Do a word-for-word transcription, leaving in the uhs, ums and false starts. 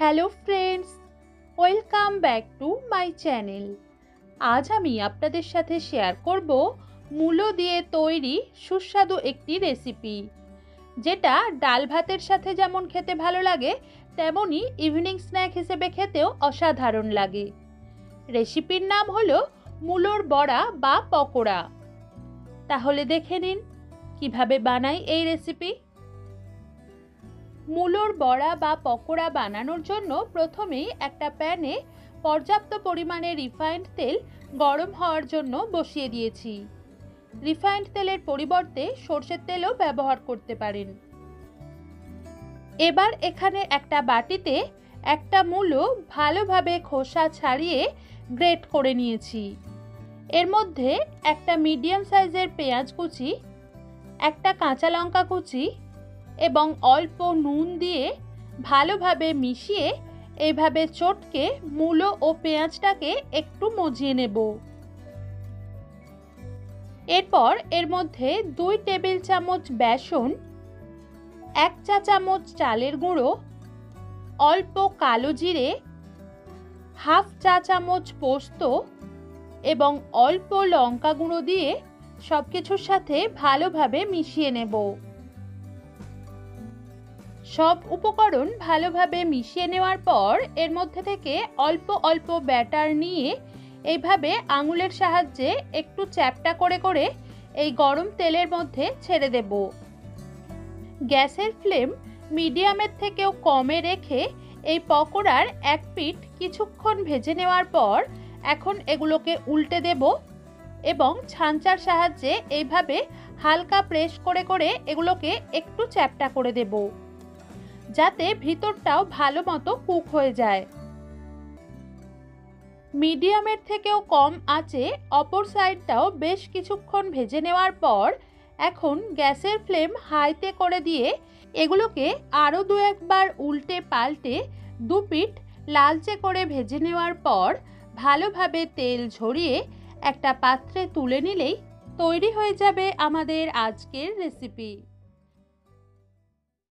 Hello friends, welcome back to my channel. आज आमी आपनादेर साथे शेयर करब मूलो दिए तैरी सुस्वादु एकटी रेसिपि, जेटा डाल भातेर साथे जेमन खेते भालो लागे तेमोनी इवनिंग स्नैक हिसेबे खेतेओ असाधारण लागे। रेसिपिर नाम हलो मूलोर बड़ा बा पकोड़ा। ताहले देखे निन किभाबे बानाई एई रेसिपि। मूलोर बड़ा बा पकोड़ा बनानोर जोन्नो प्रथमेई एकटा पैने पर्याप्त परिमाणे रिफाइंड तेल गरम होवार जोन्नो बसिए दिएछि। रिफाइंड तेलेर परिबर्ते सर्षेर तेलও व्यवहार करते पारेन। एबार एखाने एकटा बाटीते एकटा मूलो भालोभाबे खोसा छाड़िए ग्रेट करे निएछि। एर मध्ये एकटा मिडियाम साइजेर पेंयाज कुचि, एकटा काँचा लंका कुचि एबं अल्प नून दिए भालोभाबे मिशिए एभाबे चटके मूलो ओ पेंयाजटाके एकटू मजिए नेब। एरपर एर मध्ये दुई टेबिल चामच बेसन, एक चा चामच चालेर गुँड़ो, अल्प कालो जिरे, हाफ चा चामच पोस्त एबं अल्प लंका गुँड़ो दिए सबकिछुर साथे भालोभाबे मिशिए नेब। सब उपकरण भालोभाबे मिशिए नेवार पर एर मध्य थेके अल्प अल्प बैटार निये एइभाबे आंगुलेर साहाज्ये एकटू चैप्टा करे करे एइ गरम तेलेर मध्य छेड़े देब। गैसेर फ्लेम मिडियामेर थेकेओ कमे रेखे एइ पकोड़ार एक पिठ किछुक्षण भेजे नेवार पर एखन एगुलोके उल्टे देब एबं छांचार साहाज्ये एइभाबे हालका प्रेस करे करे एगुलोके एकटू चैप्टा करे देब, जाते भीतरटाओ भालो मतो कुक हो जाए। मीडियमेर थेकेओ कम आँचे अपर साइडटाओ बेश किछुक्षण भेजे नेवार पर एखन गैसेर फ्लेम हाईते करे दिए एगुलोके आरो दो एक बार उल्टे पाल्टे दुपिठ लालचे करे भेजे नेवार पर भालोभाबे तेल झरिए एकटा पात्रे तुले निलेई तैरी हो जाबे आमादेर आजकेर रेसिपि।